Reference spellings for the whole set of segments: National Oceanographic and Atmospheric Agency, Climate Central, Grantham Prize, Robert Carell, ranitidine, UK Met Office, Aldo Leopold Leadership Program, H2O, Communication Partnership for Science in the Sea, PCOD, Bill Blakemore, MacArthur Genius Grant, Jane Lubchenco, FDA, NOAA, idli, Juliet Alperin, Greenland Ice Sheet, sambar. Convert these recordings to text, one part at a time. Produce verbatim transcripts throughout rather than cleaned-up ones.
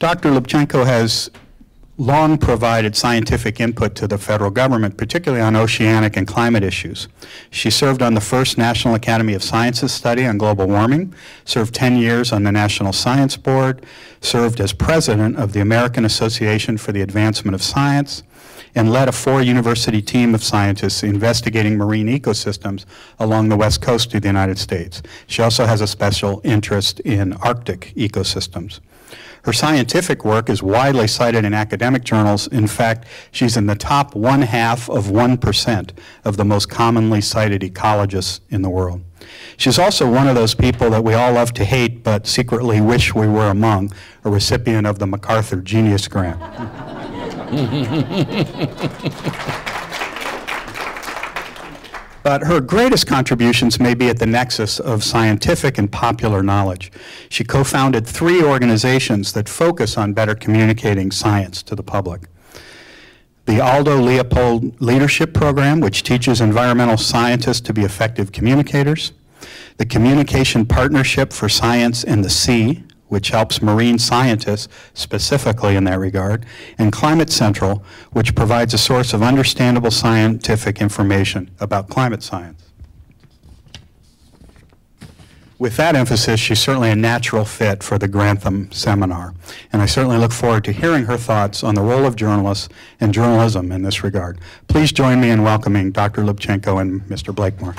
Doctor Lubchenco has long provided scientific input to the federal government, particularly on oceanic and climate issues. She served on the first National Academy of Sciences study on global warming, served ten years on the National Science Board, served as president of the American Association for the Advancement of Science, and led a four-university team of scientists investigating marine ecosystems along the west coast of the United States. She also has a special interest in Arctic ecosystems. Her scientific work is widely cited in academic journals. In fact, she's in the top one half of one percent of the most commonly cited ecologists in the world. She's also one of those people that we all love to hate but secretly wish we were among, a recipient of the MacArthur Genius Grant. But her greatest contributions may be at the nexus of scientific and popular knowledge. She co-founded three organizations that focus on better communicating science to the public. The Aldo Leopold Leadership Program, which teaches environmental scientists to be effective communicators. The Communication Partnership for Science in the Sea, which helps marine scientists specifically in that regard, and Climate Central, which provides a source of understandable scientific information about climate science. With that emphasis, she's certainly a natural fit for the Grantham Seminar, and I certainly look forward to hearing her thoughts on the role of journalists and journalism in this regard. Please join me in welcoming Doctor Lubchenco and Mister Blakemore.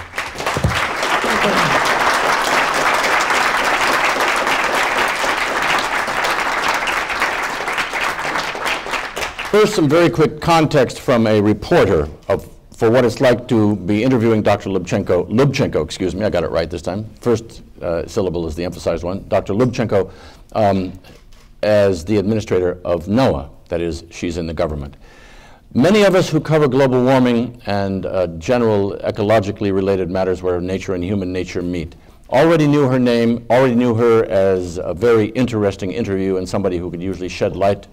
First, some very quick context from a reporter of, for what it's like to be interviewing Doctor Lubchenco, Lubchenco, excuse me, I got it right this time. First uh, syllable is the emphasized one. Doctor Lubchenco um, as the administrator of NOAA, that is, she's in the government. Many of us who cover global warming and uh, general ecologically related matters where nature and human nature meet already knew her name, already knew her as a very interesting interview and somebody who could usually shed light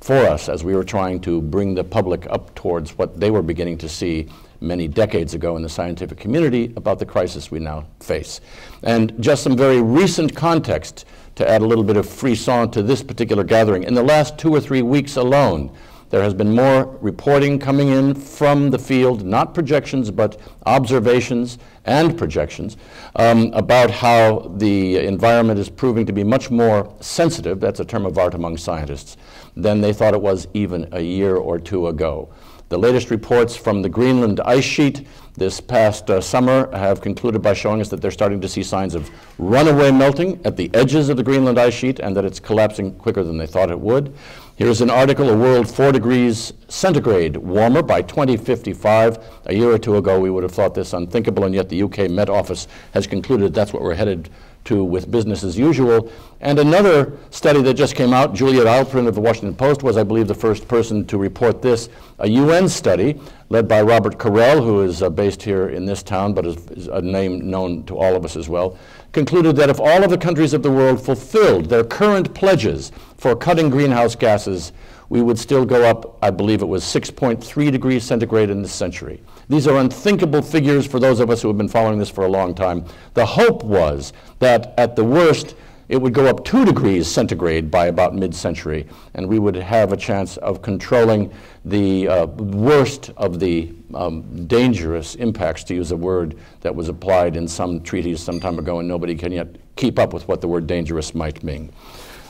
for us as we were trying to bring the public up towards what they were beginning to see many decades ago in the scientific community about the crisis we now face. And just some very recent context to add a little bit of frisson to this particular gathering. In the last two or three weeks alone, there has been more reporting coming in from the field, not projections, but observations and projections um, about how the environment is proving to be much more sensitive, that's a term of art among scientists, than they thought it was even a year or two ago. The latest reports from the Greenland Ice Sheet this past uh, summer have concluded by showing us that they're starting to see signs of runaway melting at the edges of the Greenland Ice Sheet and that it's collapsing quicker than they thought it would. Here's an article, a world four degrees centigrade warmer by twenty fifty-five. A year or two ago, we would have thought this unthinkable, and yet the U K Met Office has concluded that's what we're headed to with business as usual. And another study that just came out, Juliet Alperin of the Washington Post was, I believe, the first person to report this, a U N study led by Robert Carell, who is uh, based here in this town, but is, is a name known to all of us as well, concluded that if all of the countries of the world fulfilled their current pledges for cutting greenhouse gases, we would still go up, I believe it was six point three degrees centigrade in this century. These are unthinkable figures for those of us who have been following this for a long time. The hope was that at the worst, it would go up two degrees centigrade by about mid-century, and we would have a chance of controlling the uh, worst of the um, dangerous impacts, to use a word that was applied in some treaties some time ago, and nobody can yet keep up with what the word dangerous might mean.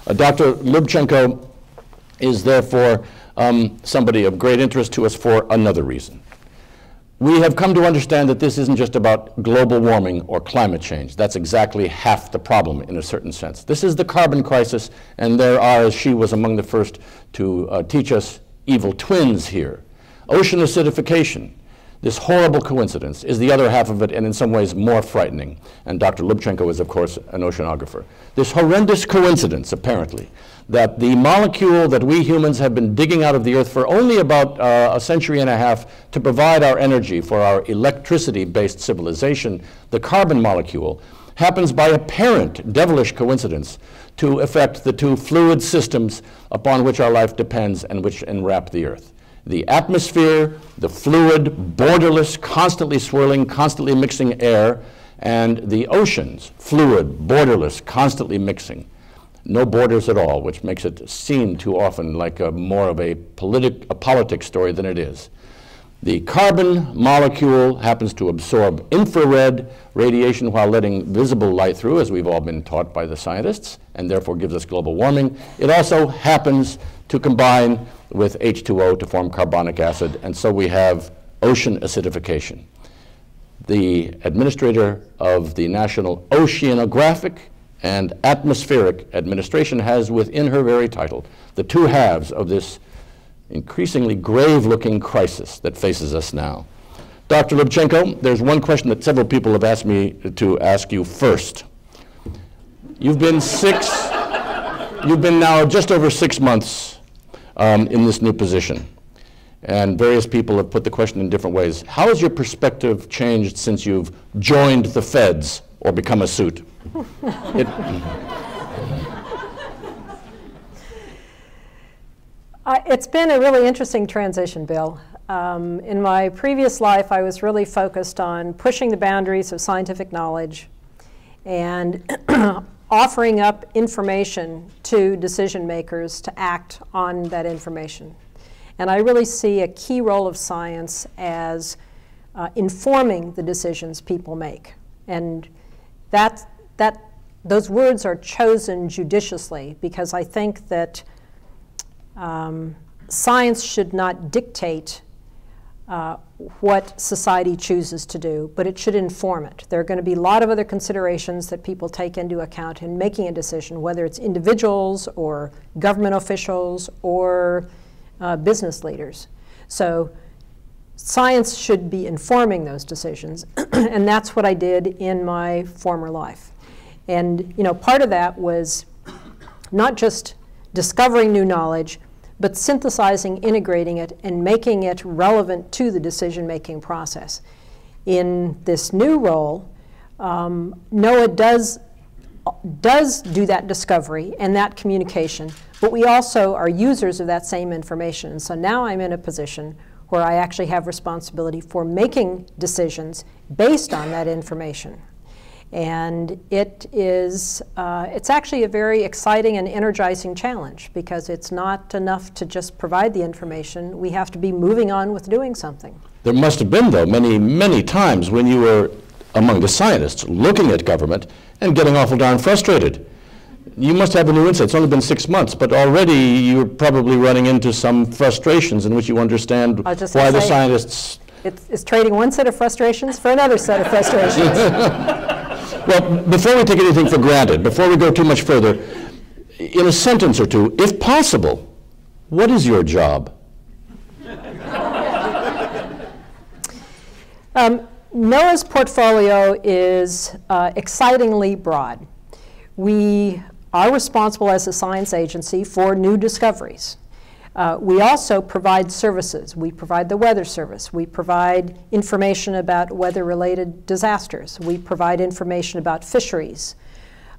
Uh, Doctor Lubchenco is therefore um, somebody of great interest to us for another reason. We have come to understand that this isn't just about global warming or climate change. That's exactly half the problem in a certain sense. This is the carbon crisis, and there are, as she was among the first to uh, teach us, evil twins here. Ocean acidification, this horrible coincidence, is the other half of it, and in some ways more frightening. And Doctor Lubchenco is, of course, an oceanographer. This horrendous coincidence, apparently, that the molecule that we humans have been digging out of the earth for only about uh, a century and a half to provide our energy for our electricity-based civilization, the carbon molecule, happens by apparent devilish coincidence to affect the two fluid systems upon which our life depends and which enwrap the earth. The atmosphere, the fluid, borderless, constantly swirling, constantly mixing air, and the oceans, fluid, borderless, constantly mixing. no borders at all, which makes it seem too often like a, more of a, politic, a politics story than it is. The carbon molecule happens to absorb infrared radiation while letting visible light through, as we've all been taught by the scientists, and therefore gives us global warming. It also happens to combine with H two O to form carbonic acid, and so we have ocean acidification. The administrator of the National Oceanographic and Atmospheric Administration has within her very title the two halves of this increasingly grave-looking crisis that faces us now. Doctor Lubchenco, there's one question that several people have asked me to ask you first. You've been six, you've been now just over six months um, in this new position, and various people have put the question in different ways. How has your perspective changed since you've joined the feds or become a suit? It, Uh, it's been a really interesting transition, Bill. Um, in my previous life, I was really focused on pushing the boundaries of scientific knowledge and offering up information to decision makers to act on that information. And I really see a key role of science as uh, informing the decisions people make. And that, that, those words are chosen judiciously because I think that Um, science should not dictate uh, what society chooses to do, but it should inform it. There are going to be a lot of other considerations that people take into account in making a decision, whether it's individuals or government officials or uh, business leaders. So science should be informing those decisions, and that's what I did in my former life. And you know, part of that was not just discovering new knowledge, but synthesizing, integrating it, and making it relevant to the decision-making process. In this new role, um, NOAA does, does do that discovery and that communication, but we also are users of that same information. And so now I'm in a position where I actually have responsibility for making decisions based on that information. And it is, uh, it's actually a very exciting and energizing challenge because it's not enough to just provide the information. We have to be moving on with doing something. There must have been, though, many, many times when you were among the scientists looking at government and getting awful darn frustrated. You must have a new insight. It's only been six months, but already you're probably running into some frustrations in which you understand why the scientists... It's, it's trading one set of frustrations for another set of frustrations. Well, before we take anything for granted, before we go too much further, in a sentence or two, if possible, what is your job? um, NOAA's portfolio is uh, excitingly broad. We are responsible as a science agency for new discoveries. Uh, we also provide services. We provide the weather service. We provide information about weather-related disasters. We provide information about fisheries.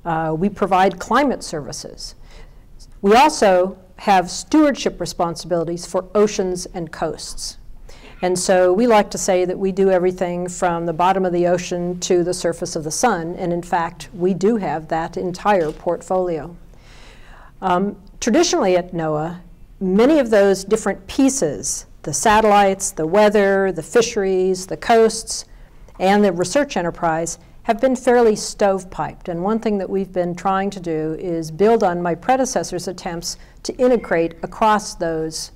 Uh, we provide climate services. We also have stewardship responsibilities for oceans and coasts. And so we like to say that we do everything from the bottom of the ocean to the surface of the sun. And in fact, we do have that entire portfolio. Um, traditionally at NOAA, many of those different pieces, the satellites, the weather, the fisheries, the coasts, and the research enterprise, have been fairly stovepiped. And one thing that we've been trying to do is build on my predecessor's attempts to integrate across those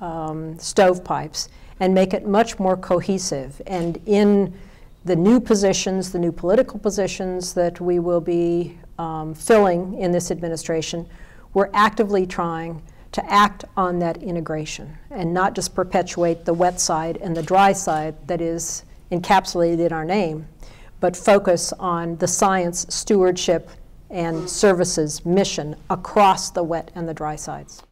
um, stovepipes and make it much more cohesive. And in the new positions, the new political positions that we will be um, filling in this administration, we're actively trying to act on that integration and not just perpetuate the wet side and the dry side that is encapsulated in our name, but focus on the science, stewardship, and services mission across the wet and the dry sides.